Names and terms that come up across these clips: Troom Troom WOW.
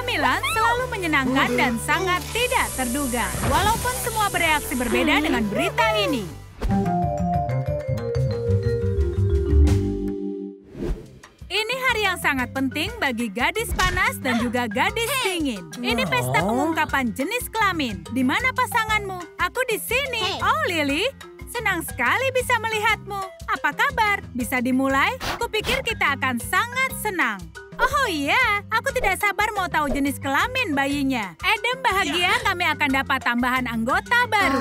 Kehamilan selalu menyenangkan dan sangat tidak terduga. Walaupun semua bereaksi berbeda dengan berita ini. Ini hari yang sangat penting bagi gadis panas dan juga gadis dingin. Ini pesta pengungkapan jenis kelamin. Di mana pasanganmu? Aku di sini. Oh, Lily, senang sekali bisa melihatmu. Apa kabar? Bisa dimulai? Kupikir kita akan sangat senang. Oh iya, aku tidak sabar mau tahu jenis kelamin bayinya. Adam bahagia kami akan dapat tambahan anggota baru.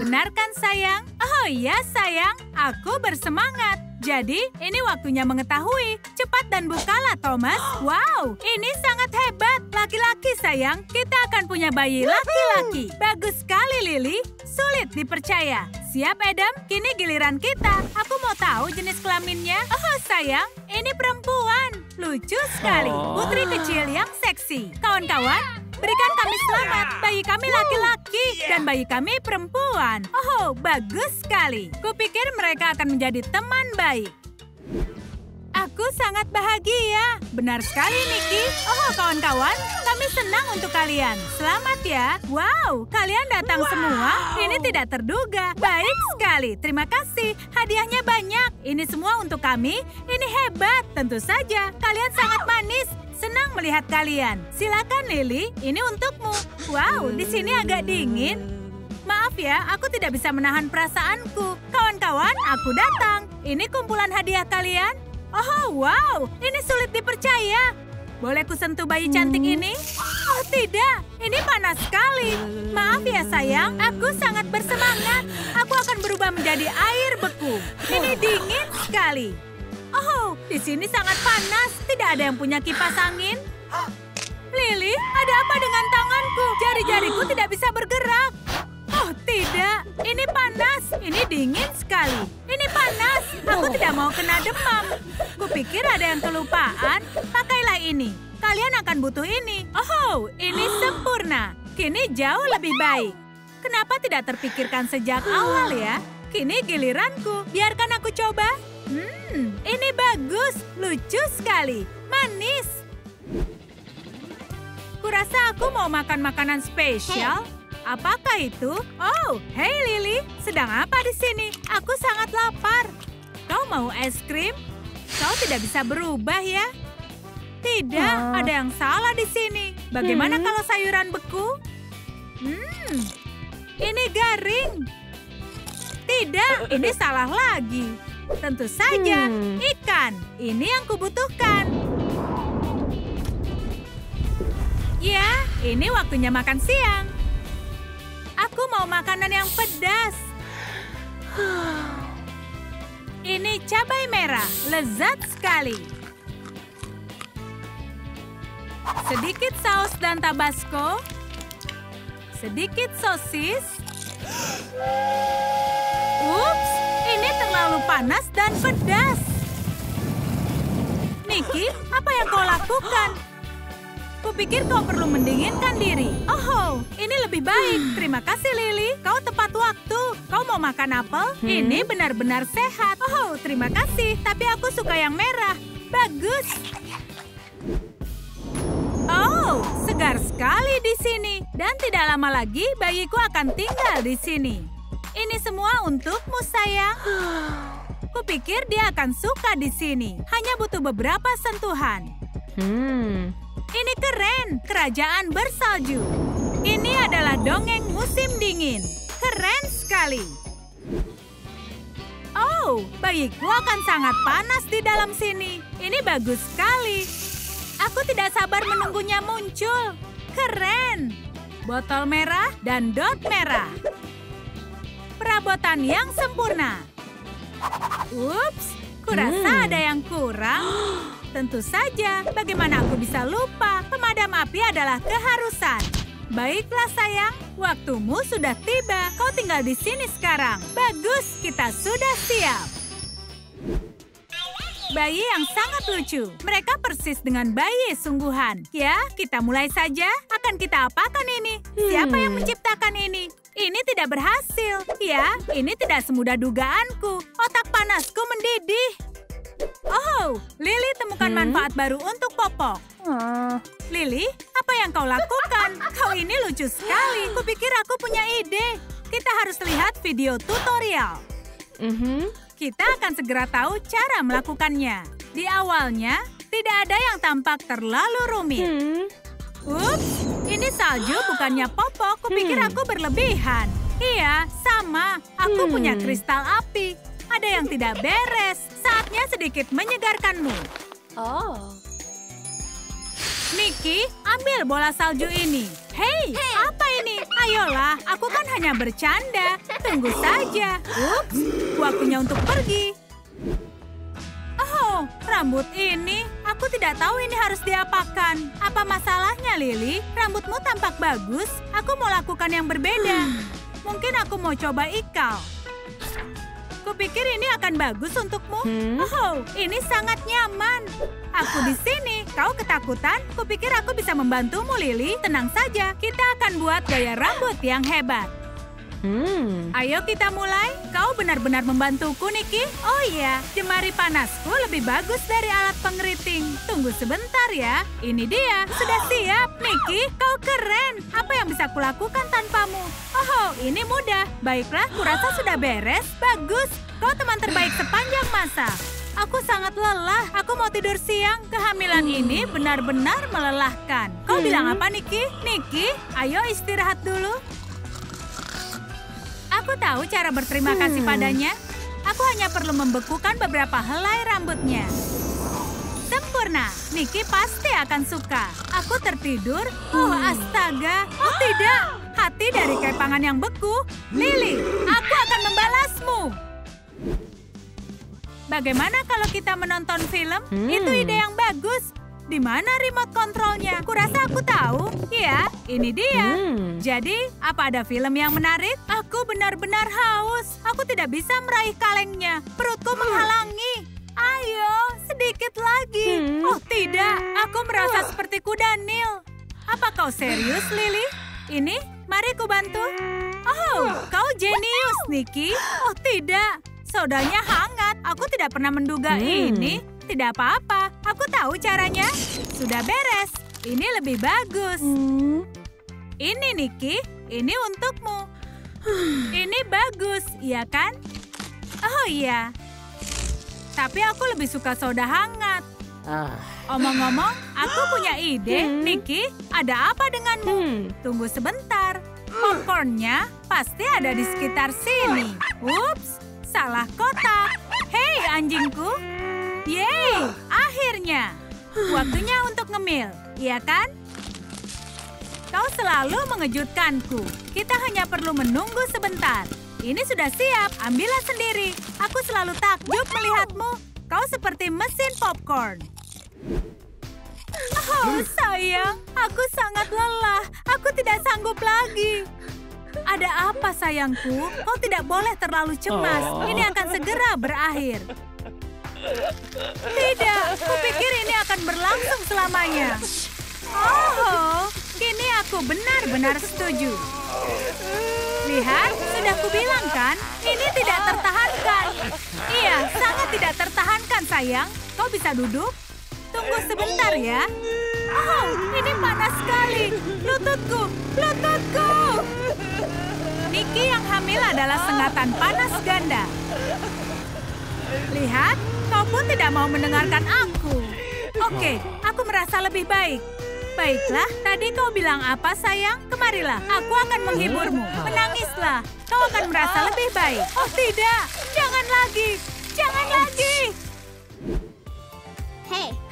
Benar kan sayang? Oh iya sayang, aku bersemangat. Jadi ini waktunya mengetahui. Cepat dan bukalah Thomas. Wow, ini sangat hebat. Laki-laki sayang, kita akan punya bayi laki-laki. Bagus sekali Lily, sulit dipercaya. Siap Adam, kini giliran kita. Aku mau tahu jenis kelaminnya. Oh sayang, ini perempuan. Lucu sekali, putri kecil yang seksi. Kawan-kawan, berikan kami selamat. Bayi kami laki-laki dan bayi kami perempuan. Oh, bagus sekali. Kupikir mereka akan menjadi teman baik. Aku sangat bahagia. Benar sekali, Nikki. Oh, kawan-kawan, kami senang untuk kalian. Selamat ya. Wow, kalian datang semua. Ini tidak terduga. Baik sekali. Terima kasih. Hadiahnya banyak. Ini semua untuk kami. Ini hebat. Tentu saja. Kalian sangat manis. Senang melihat kalian. Silakan, Lily. Ini untukmu. Wow, di sini agak dingin. Maaf ya, aku tidak bisa menahan perasaanku. Kawan-kawan, aku datang. Ini kumpulan hadiah kalian. Oh, wow. Ini sulit dipercaya. Boleh ku sentuh bayi cantik ini? Oh, tidak. Ini panas sekali. Maaf ya, sayang. Aku sangat bersemangat. Aku akan berubah menjadi air beku. Ini dingin sekali. Oh, di sini sangat panas. Tidak ada yang punya kipas angin. Lily, ada apa dengan tanganku? Jari-jariku tidak bisa bergerak. Oh, tidak. Ini panas. Ini dingin sekali. Ini panas. Aku tidak mau kena demam. Kupikir ada yang kelupaan. Pakailah ini. Kalian akan butuh ini. Oh, ini sempurna. Kini jauh lebih baik. Kenapa tidak terpikirkan sejak awal ya? Kini giliranku. Biarkan aku coba. Ini bagus. Lucu sekali. Manis. Kurasa aku mau makan makanan spesial. Apakah itu? Oh, hey Lily, sedang apa di sini? Aku sangat lapar. Kau mau es krim? Kau tidak bisa berubah ya? Tidak, ada yang salah di sini. Bagaimana kalau sayuran beku? Ini garing. Tidak, ini salah lagi. Tentu saja, ikan. Ini yang kubutuhkan. Ya, ini waktunya makan siang. Aku mau makanan yang pedas. Ini cabai merah, lezat sekali. Sedikit saus dan tabasco. Sedikit sosis. Ups, ini terlalu panas dan pedas. Nikki, apa yang kau lakukan? Kupikir kau perlu mendinginkan diri. Oh, ini lebih baik. Terima kasih, Lily. Kau tepat waktu. Kau mau makan apel? Ini benar-benar sehat. Oh, terima kasih. Tapi aku suka yang merah. Bagus. Oh, segar sekali di sini. Dan tidak lama lagi bayiku akan tinggal di sini. Ini semua untukmu, sayang. Kupikir dia akan suka di sini. Hanya butuh beberapa sentuhan. Ini keren, kerajaan bersalju. Ini adalah dongeng musim dingin. Keren sekali. Oh, bayiku akan sangat panas di dalam sini. Ini bagus sekali. Aku tidak sabar menunggunya muncul. Keren. Botol merah dan dot merah. Perabotan yang sempurna. Ups, kurasa ada yang kurang. Tentu saja, bagaimana aku bisa lupa? Pemadam api adalah keharusan. Baiklah sayang, waktumu sudah tiba. Kau tinggal di sini sekarang. Bagus, kita sudah siap. Bayi yang sangat lucu. Mereka persis dengan bayi sungguhan. Ya, kita mulai saja. Akan kita apakan ini? Siapa yang menciptakan ini? Ini tidak berhasil. Ya, ini tidak semudah dugaanku. Otak panasku mendidih. Oh, Lily temukan manfaat baru untuk popok. Lily, apa yang kau lakukan? Kau ini lucu sekali. Kupikir aku punya ide. Kita harus lihat video tutorial. Kita akan segera tahu cara melakukannya. Di awalnya, tidak ada yang tampak terlalu rumit. Ups, ini salju bukannya popok. Kupikir aku berlebihan. Iya, sama. Aku punya kristal api. Ada yang tidak beres. Saatnya sedikit menyegarkanmu. Oh. Mickey, ambil bola salju ini. Hei, apa ini? Ayolah, aku kan hanya bercanda. Tunggu saja. Ups, waktunya untuk pergi. Oh, rambut ini. Aku tidak tahu ini harus diapakan. Apa masalahnya, Lily? Rambutmu tampak bagus. Aku mau lakukan yang berbeda. Mungkin aku mau coba ikal. Kupikir ini akan bagus untukmu. Oh, ini sangat nyaman. Aku di sini. Kau ketakutan? Kupikir aku bisa membantumu, Lily. Tenang saja, kita akan buat gaya rambut yang hebat. Ayo kita mulai. Kau benar-benar membantuku, Nikki. Oh iya, jemari panasku lebih bagus dari alat pengeriting. Tunggu sebentar ya. Ini dia. Sudah siap, Nikki. Kau keren. Apa yang bisa kulakukan tanpamu? Oh, ini mudah. Baiklah, kurasa sudah beres. Bagus. Kau teman terbaik sepanjang masa. Aku sangat lelah. Aku mau tidur siang. Kehamilan ini benar-benar melelahkan. Kau bilang apa, Nikki? Nikki, ayo istirahat dulu. Aku tahu cara berterima kasih padanya. Aku hanya perlu membekukan beberapa helai rambutnya. Sempurna. Nikki pasti akan suka. Aku tertidur. Oh, astaga. Oh, tidak. Hati dari kepangan yang beku. Lily, aku akan membalasmu. Bagaimana kalau kita menonton film? Itu ide yang bagus. Di mana remote kontrolnya? Kurasa aku tahu. Ya, ini dia. Jadi, apa ada film yang menarik? Aku benar-benar haus. Aku tidak bisa meraih kalengnya. Perutku menghalangi. Ayo, sedikit lagi. Oh, tidak. Aku merasa seperti kuda Nil. Apa kau serius, Lily? Ini, mari ku bantu. Oh, kau jenius, Nikki. Oh, tidak. Sodanya hangat. Aku tidak pernah menduga ini. Tidak apa-apa. Aku tahu caranya. Sudah beres. Ini lebih bagus. Ini, Nikki. Ini untukmu. Ini bagus, iya kan? Oh, iya. Tapi aku lebih suka soda hangat. Omong-omong, aku punya ide. Nikki, ada apa denganmu? Tunggu sebentar. Popcornnya pasti ada di sekitar sini. Ups, salah kotak. Hei, anjingku. Yeay, akhirnya. Waktunya untuk ngemil, iya kan? Kau selalu mengejutkanku. Kita hanya perlu menunggu sebentar. Ini sudah siap, ambillah sendiri. Aku selalu takjub melihatmu. Kau seperti mesin popcorn. Oh, sayang. Aku sangat lelah. Aku tidak sanggup lagi. Ada apa, sayangku? Kau tidak boleh terlalu cemas. Ini akan segera berakhir. Tidak. Kupikir ini akan berlangsung selamanya. Oh, kini aku benar-benar setuju. Lihat, sudah kubilang kan? Ini tidak tertahankan. Iya, sangat tidak tertahankan, sayang. Kau bisa duduk? Tunggu sebentar ya. Oh, ini panas sekali. Lututku, lututku. Nikki yang hamil adalah sengatan panas ganda. Lihat, kau pun tidak mau mendengarkan aku. Oke, aku merasa lebih baik. Baiklah, tadi kau bilang apa, sayang? Kemarilah, aku akan menghiburmu. Menangislah, kau akan merasa lebih baik. Oh tidak, jangan lagi, jangan lagi.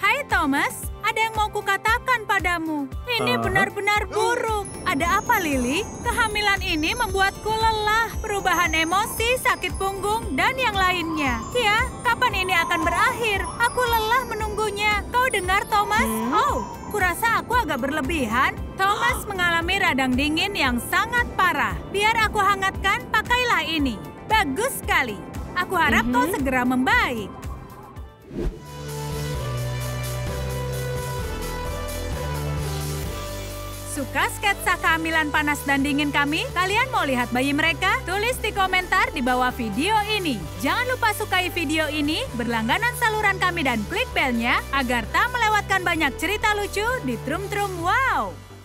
Hai Thomas, ada yang mau kukatakan padamu. Ini benar-benar buruk. Ada apa, Lily? Kehamilan ini membuatku lelah. Perubahan emosi, sakit punggung, dan yang lainnya. Ya, kapan ini akan berakhir? Aku lelah menunggunya. Kau dengar, Thomas? Oh, kurasa aku agak berlebihan. Thomas mengalami radang dingin yang sangat parah. Biar aku hangatkan, pakailah ini. Bagus sekali. Aku harap kau segera membaik. Suka sketsa kehamilan panas dan dingin kami? Kalian mau lihat bayi mereka? Tulis di komentar di bawah video ini. Jangan lupa sukai video ini, berlangganan saluran kami dan klik belnya agar tak melewatkan banyak cerita lucu di Troom Troom WOW.